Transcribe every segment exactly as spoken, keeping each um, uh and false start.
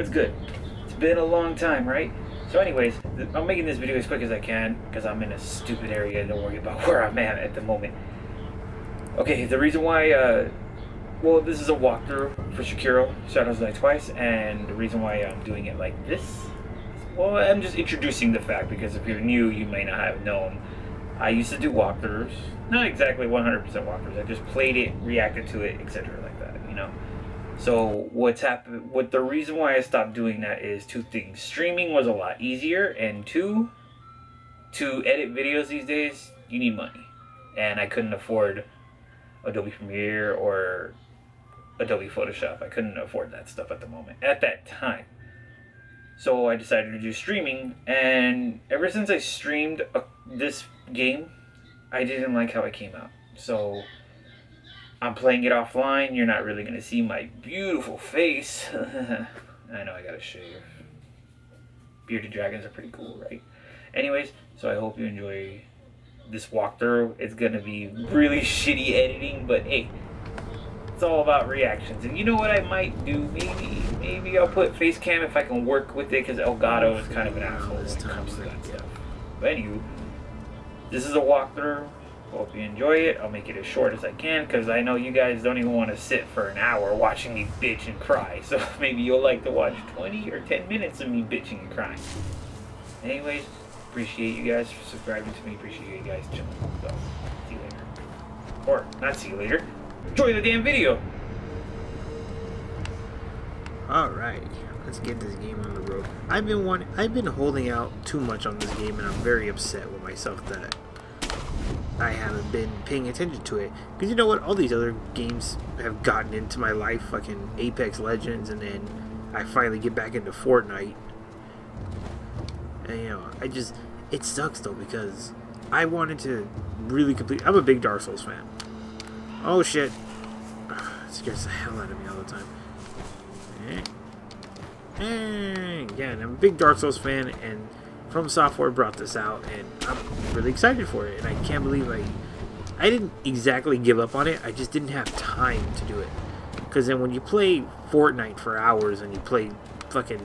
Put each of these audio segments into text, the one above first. What's good? It's been a long time, right? So anyways, I'm making this video as quick as I can because I'm in a stupid area. Don't worry about where I'm at at the moment. Okay, the reason why, uh, well, this is a walkthrough for Sekiro Shadows Die Twice, and the reason why I'm doing it like this, well, I'm just introducing the fact because if you're new, you may not have known. I used to do walkthroughs, not exactly one hundred percent walkthroughs. I just played it, reacted to it, et cetera, like that, you know. So what's happened? What the reason why I stopped doing that is two things. Streaming was a lot easier, and two, to edit videos these days, you need money, and I couldn't afford Adobe Premiere or Adobe Photoshop. I couldn't afford that stuff at the moment, at that time. So I decided to do streaming, and ever since I streamed a, this game, I didn't like how it came out. So I'm playing it offline. You're not really gonna see my beautiful face. I know I gotta show you. Bearded dragons are pretty cool, right? Anyways, so I hope you enjoy this walkthrough. It's gonna be really shitty editing, but hey, it's all about reactions. And you know what I might do? Maybe, maybe I'll put face cam if I can work with it, because Elgato is kind of an asshole when it comes to that stuff. But anywho, this is a walkthrough. Hope you enjoy it. I'll make it as short as I can because I know you guys don't even want to sit for an hour watching me bitch and cry. So maybe you'll like to watch twenty or ten minutes of me bitching and crying. Anyways, appreciate you guys for subscribing to me. Appreciate you guys chilling. So, see you later. Or, not see you later. Enjoy the damn video! Alright, let's get this game on the road. I've been wanting, I've been holding out too much on this game, and I'm very upset with myself that I haven't been paying attention to it. Because you know what? All these other games have gotten into my life. Fucking Apex Legends, and then I finally get back into Fortnite. And you know, I just... It sucks though, because I wanted to really complete... I'm a big Dark Souls fan. Oh shit. Ugh, it scares the hell out of me all the time. And yeah, and I'm a big Dark Souls fan, and From Software brought this out, and I'm really excited for it, and I can't believe I I didn't exactly give up on it. I just didn't have time to do it, because then when you play Fortnite for hours and you play fucking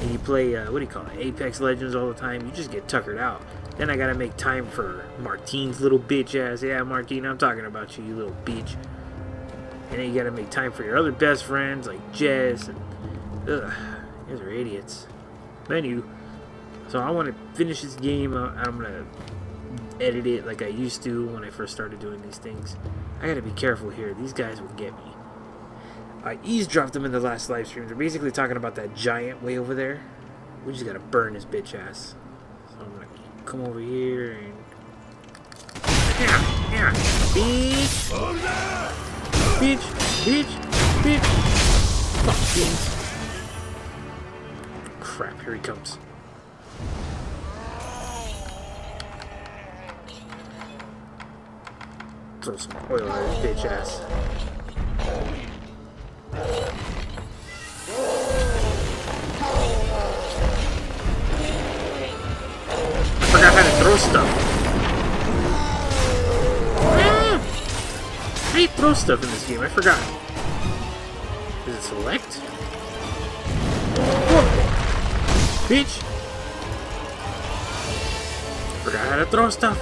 and you play uh, what do you call it, Apex Legends all the time, you just get tuckered out. Then I gotta make time for Martine's little bitch ass. Yeah, Martine, I'm talking about you, you little bitch. And then you gotta make time for your other best friends like Jess, and ugh, those are idiots. Then you... So I want to finish this game. I'm going to edit it like I used to when I first started doing these things. I got to be careful here. These guys will get me. I eavesdropped them in the last live stream. They're basically talking about that giant way over there. We just got to burn his bitch ass. So I'm going to come over here and... Yeah, yeah. Bitch. Oh, no. Bitch. Bitch. Bitch. Fuck, bitch. Crap, here he comes. Throw some oil on his bitch ass. I forgot how to throw stuff. Ah! I throw stuff in this game, I forgot. Is it select? Oh. Bitch! Forgot how to throw stuff.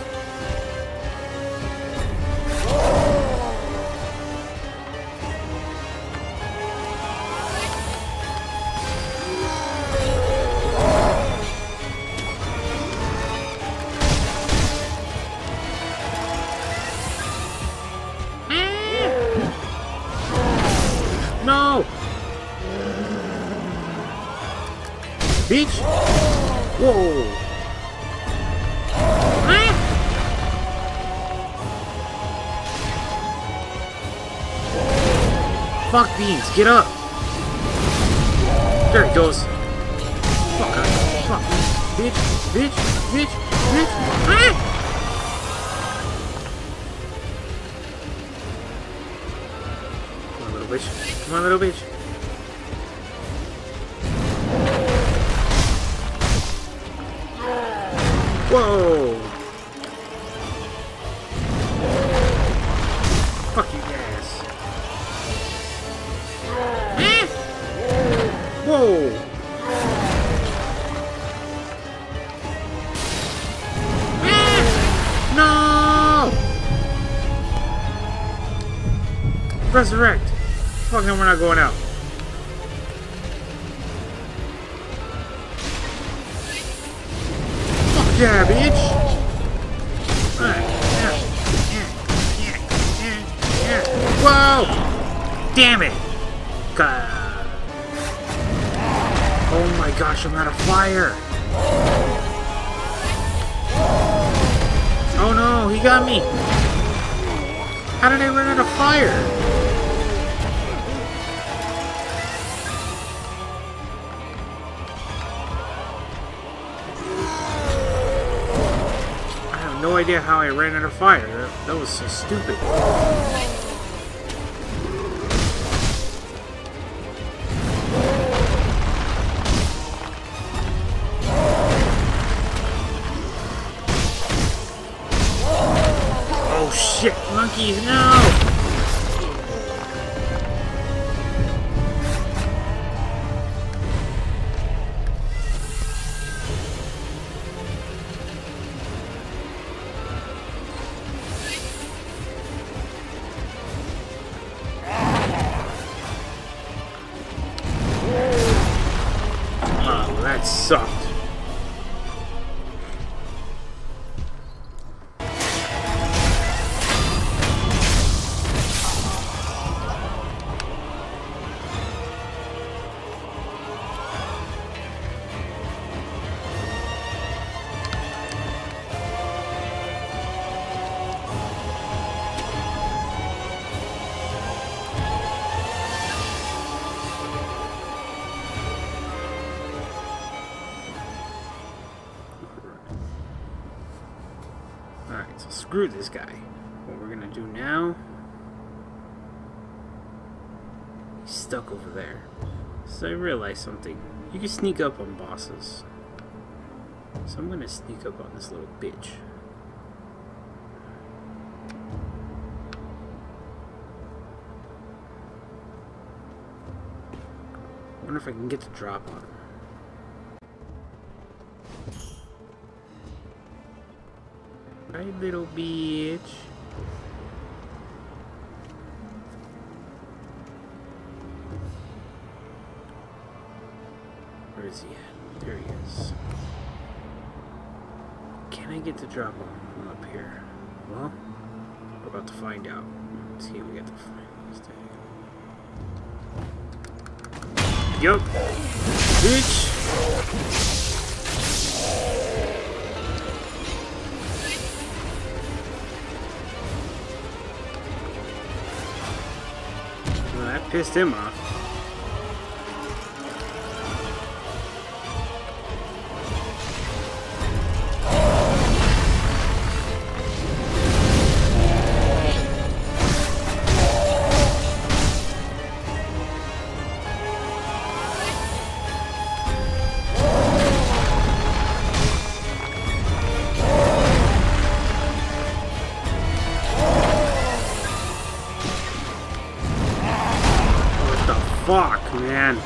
Bitch! Whoa! Ah! Fuck beans, get up! There it goes. Fuck, fuck, bitch, bitch, bitch, bitch! Ah! Come on, little bitch. Come on, little bitch. Whoa! Fuck you guys. Ah! Whoa! Whoa! Ah! No! Resurrect! Fuck no, we're not going out. Fuck yeah, bitch! Alright. Whoa! Damn it! God. Oh my gosh, I'm out of fire! Oh no, he got me! How did I run out of fire? I have no idea how I ran out of fire. That, that was so stupid. Monkeys, no! Oh, that sucked. Screw this guy. What we're gonna do now? He's stuck over there. So I realized something. You can sneak up on bosses. So I'm gonna sneak up on this little bitch. Wonder if I can get the drop on him. Hi, little bitch. Where is he at? There he is. Can I get the drop on from up here? Well, we're about to find out. Let's see if we get the finals thing. Yup. Bitch. Pissed him off. Man.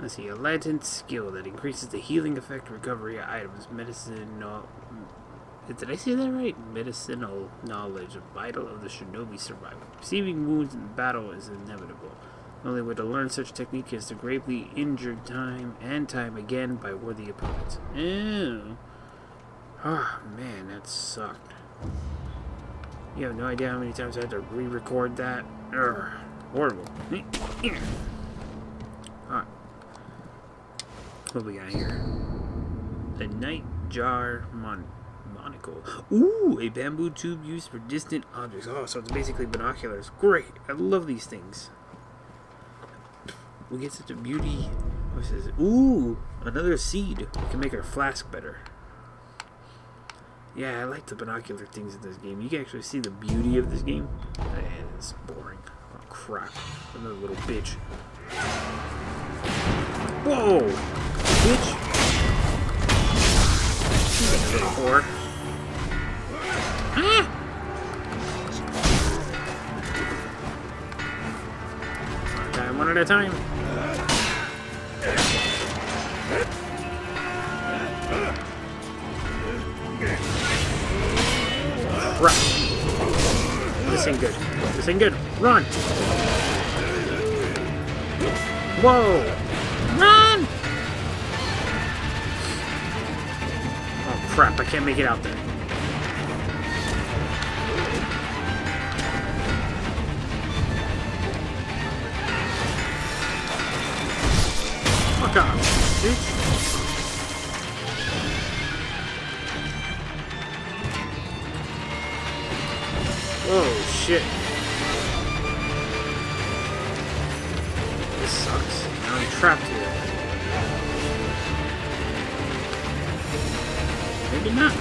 Let's see, a latent skill that increases the healing effect recovery items. Medicine no, Did I say that right? Medicinal knowledge, vital of the shinobi survival. Receiving wounds in battle is inevitable. The only way to learn such technique is to gravely injure time and time again by worthy opponents. Ew. Ah, oh, man, that sucked. You have no idea how many times I had to re-record that. Ugh, horrible. Alright. What we got here? The Nightjar Mon Monocle. Ooh, a bamboo tube used for distant objects. Oh, so it's basically binoculars. Great! I love these things. We get such a beauty. What's this? Ooh, another seed. We can make our flask better. Yeah, I like the binocular things in this game. You can actually see the beauty of this game. Man, it's boring. Oh, crap. Another little bitch. Whoa! Bitch! She's a little whore. Ah! Time one at a time. Right. This ain't good. This ain't good. Run! Whoa! Run! Oh crap, I can't make it out there. Fuck off, bitch. Oh shit. This sucks. Now I'm trapped here. Maybe not.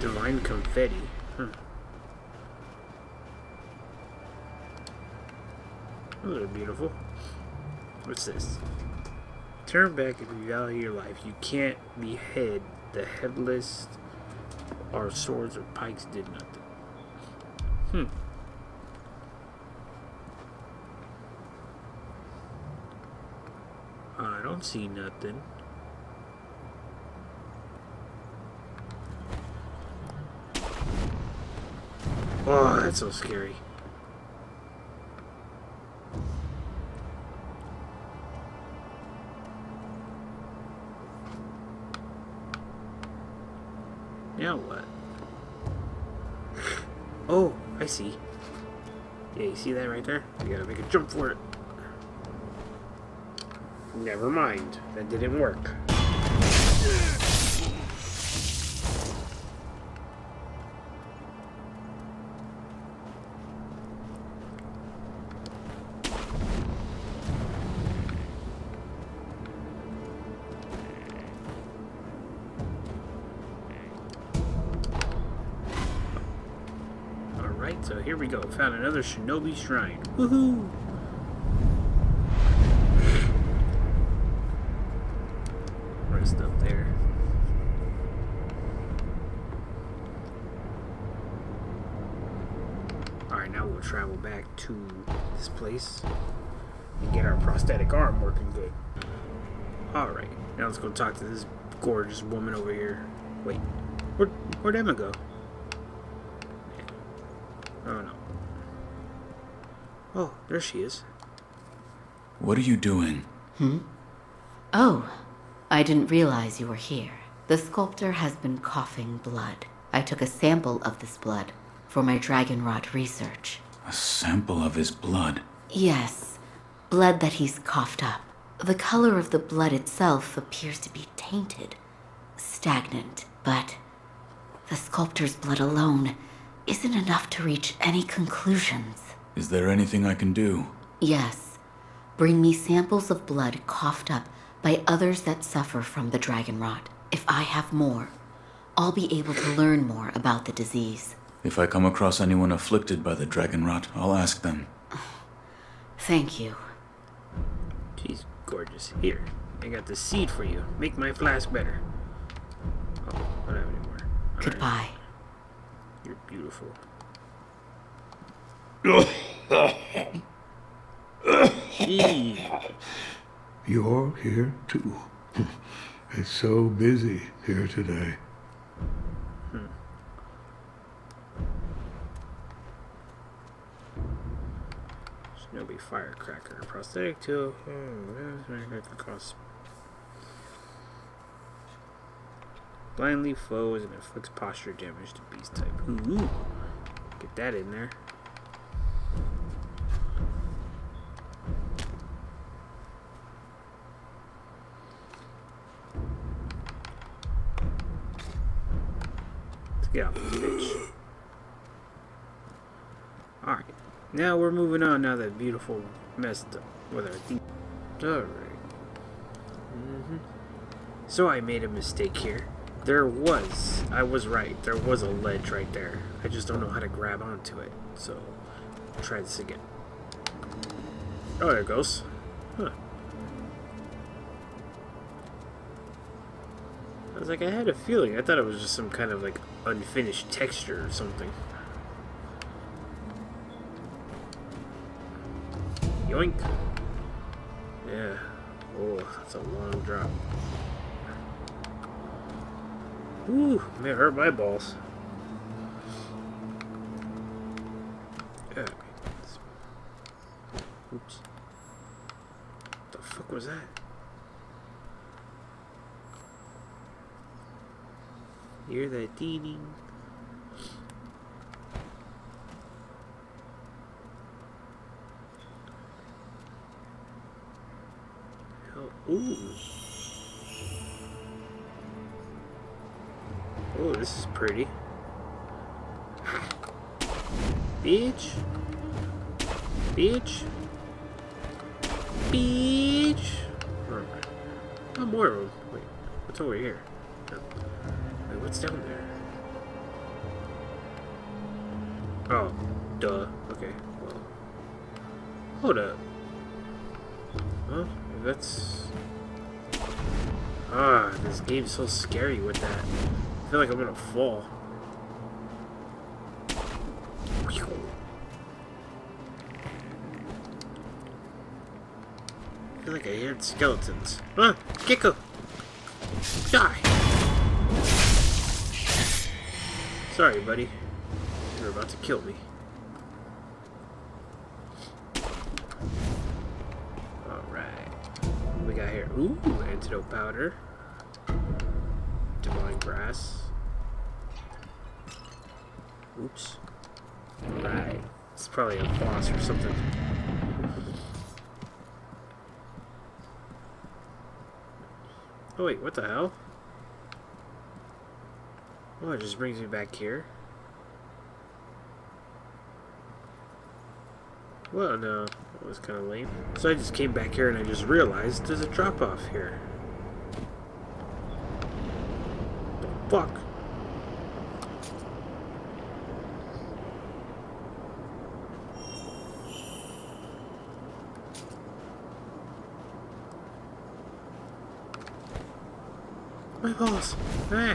Divine confetti. Huh. Those are beautiful. What's this? Turn back and revalue your life. You can't behead the headless. Our swords or pikes did nothing. Hmm. I don't see nothing. Oh, that's so scary. Now what? Oh, I see. Yeah, you see that right there? You gotta make a jump for it. Never mind. That didn't work. So here we go, found another shinobi shrine. Woohoo! Rest up there. Alright, now we'll travel back to this place and get our prosthetic arm working good. Alright, now let's go talk to this gorgeous woman over here. Wait, where, where'd Emma go? Oh, no. Oh, there she is. What are you doing? Hmm? Oh, I didn't realize you were here. The sculptor has been coughing blood. I took a sample of this blood for my dragon rot research. A sample of his blood? Yes, blood that he's coughed up. The color of the blood itself appears to be tainted, stagnant, but the sculptor's blood alone isn't enough to reach any conclusions. Is there anything I can do? Yes. Bring me samples of blood coughed up by others that suffer from the dragon rot. If I have more, I'll be able to learn more about the disease. If I come across anyone afflicted by the dragon rot, I'll ask them. Thank you. She's gorgeous. Here, I got the seed for you. Make my flask better. Oh, I don't have any more. All Goodbye. Right. You're beautiful. Gee. you're here too. It's so busy here today. Hmm. Shinobi Firecracker, prosthetic tool. Hmm. Blindly flows and inflicts posture damage to beast type. Ooh. Get that in there. Let's get out of this bitch. Alright. Now we're moving on now that beautiful messed up with our theme. Alright. Mm-hmm. So I made a mistake here. There was, I was right, there was a ledge right there. I just don't know how to grab onto it, so I'll try this again. Oh, there it goes. Huh. I was like, I had a feeling. I thought it was just some kind of like unfinished texture or something. Yoink. Yeah. Oh, that's a long drop. Ooh, man, it hurt my balls. Yeah. Oops. What the fuck was that? Hear that dee dee. Oh, ooh. Oh, this is pretty. Beach. Beach. Beach. Oh, more room. Wait, what's over here? No. Wait, what's down there? Oh, duh. Okay, well. Hold up. Huh? That's... Ah, this game's so scary with that. I feel like I'm gonna fall. I feel like I heard skeletons. Huh? Gecko! Die! Sorry, buddy. You're about to kill me. Alright. What do we got here? Ooh, antidote powder. Divine grass. Oops. Alright. It's probably a boss or something. Oh wait, what the hell? Oh, it just brings me back here. Well, no. That was kind of lame. So I just came back here and I just realized there's a drop-off here. Fuck. My balls. Ah.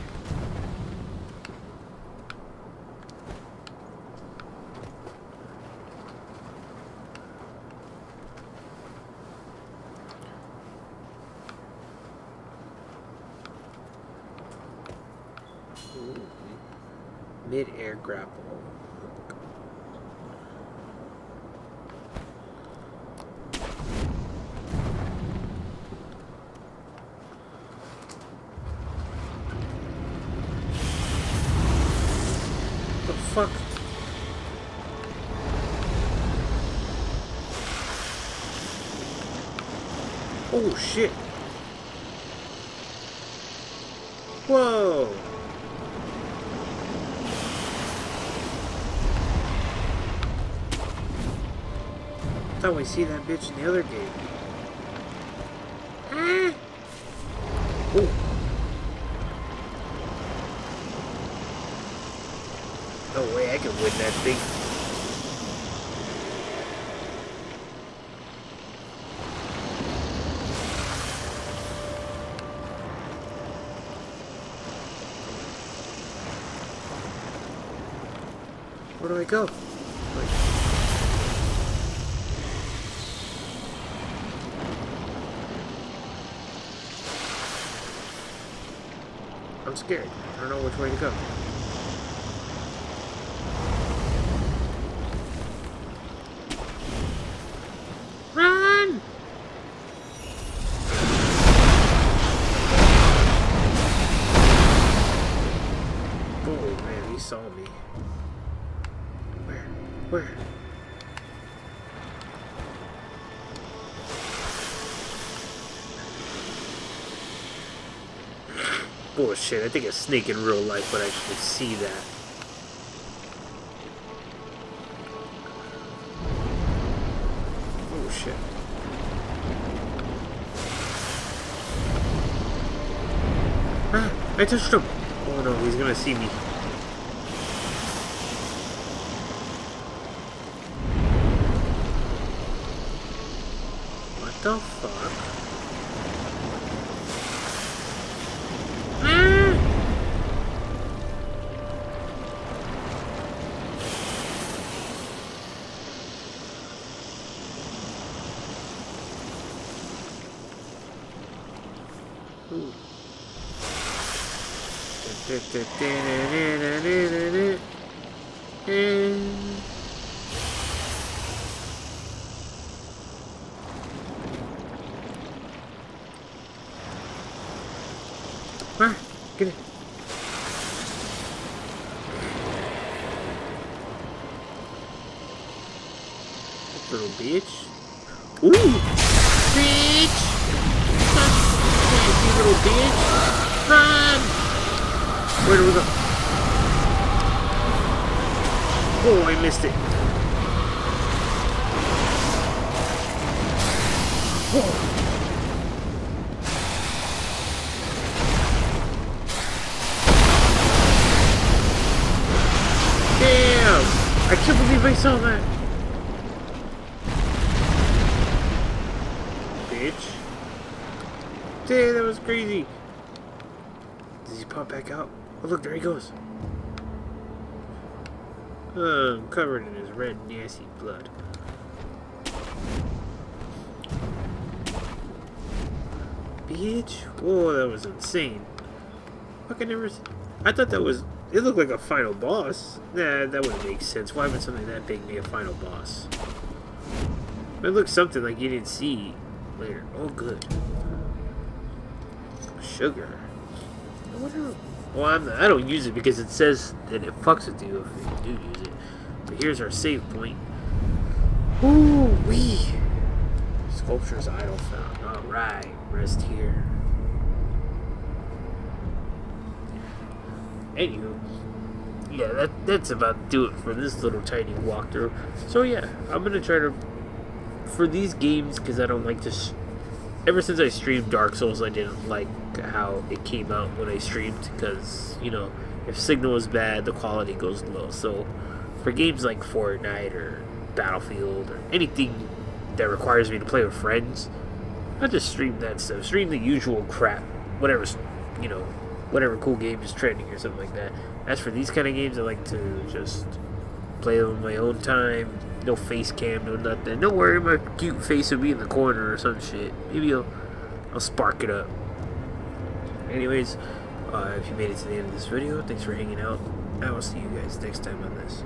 Mid-air grapple. What the fuck? Oh shit. Whoa. I thought we see that bitch in the other game. Ah. Oh. No way I can win that thing. Where do I go? I'm scared. I don't know which way to go. Run! Oh man, he saw me. Where? Where? Bullshit, I think a snake in real life would actually see that. Oh shit. Ah, I touched him! Oh no, he's gonna see me. What the fuck? Ah, get it. Little bitch. Ooh! Bitch! You little bitch! Run! Where do we go? Oh, I missed it. Whoa! I can't believe I saw that! Bitch. Dude, that was crazy! Does he pop back out? Oh look, there he goes! Oh, I'm covered in his red, nasty blood. Bitch! Whoa, that was insane. Fuck, I never... I thought that was... It looked like a final boss. Nah, that wouldn't make sense. Why would something that big be a final boss? It looks something like you didn't see later. Oh, good. Sugar. I wonder... Well, I'm not, I don't use it because it says that it fucks with you if you do use it. But here's our save point. Ooh-wee. Sculpture's idol found. Alright, rest here. Anywho, yeah, that, that's about do it for this little tiny walkthrough. So yeah, I'm gonna try to, for these games, because I don't like to, sh ever since I streamed Dark Souls, I didn't like how it came out when I streamed, because, you know, if signal is bad, the quality goes low. So, for games like Fortnite or Battlefield or anything that requires me to play with friends, I just stream that stuff. Stream the usual crap, whatever's, you know, whatever cool game is trending or something like that. As for these kind of games, I like to just play them on my own time. No face cam, no nothing. Don't worry, my cute face will be in the corner or some shit. Maybe I'll, I'll spark it up. Anyways, uh, if you made it to the end of this video, thanks for hanging out. I will see you guys next time on this.